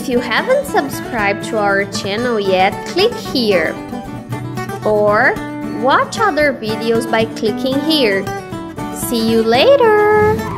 If you haven't subscribed to our channel yet, click here. Or watch other videos by clicking here. See you later!